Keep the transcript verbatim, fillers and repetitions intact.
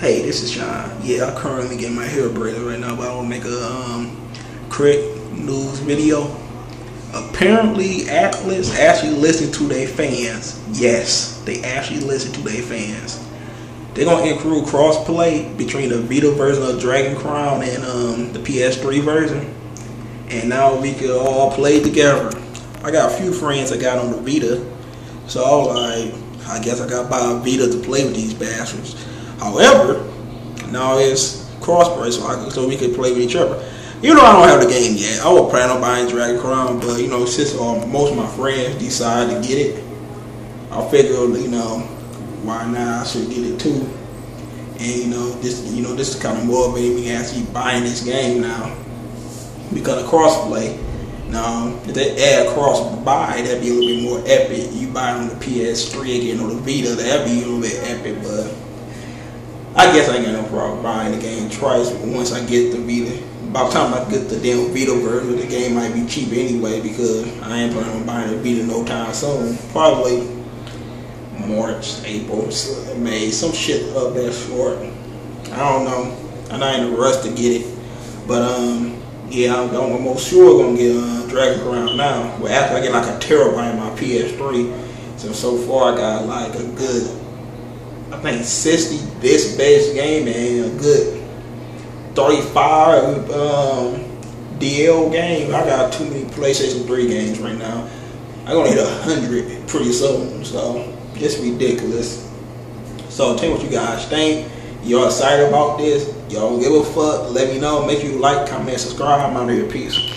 Hey, this is John. Yeah, I'm currently getting my hair braided right now, but I want to make a um, quick news video. Apparently, Atlas actually listened to their fans. Yes, they actually listened to their fans. They're going to include crossplay between the Vita version of Dragon's Crown and um, the P S three version. And now we can all play together. I got a few friends I got on the Vita, so I was like, I guess I got to buy a Vita to play with these bastards. However, now it's crossplay, so, I, so we can play with each other. You know, I don't have the game yet. I was planning on buying Dragon's Crown, but you know, since uh, most of my friends decided to get it, I figured, you know, why not? I should get it too. And you know, this, you know, this is kind of motivating me actually buying this game now because of crossplay. Now, if they add cross-buy, that'd be a little bit more epic. You buy it on the P S three again or the Vita, that'd be a little bit epic, but I guess I ain't got no problem buying the game twice once I get the Vita. By the time I get the damn Vita version, the game might be cheap anyway because I ain't planning on buying a Vita no time soon. Probably March, April, May, some shit of that sort. I don't know. I'm not in a rush to get it. But, um, yeah, I'm, I'm almost sure gonna get uh, Dragon's Crown now. Well, after I get like a terabyte in my P S three, so so far I got like a good, I think sixty disc based game and a good thirty-five um, D L game. I got too many PlayStation three games right now. I'm gonna hit a hundred pretty soon, so it's ridiculous. So tell me what you guys think. Y'all excited about this? Y'all don't give a fuck. Let me know. Make sure you like, comment, subscribe. I'm out of here. Peace.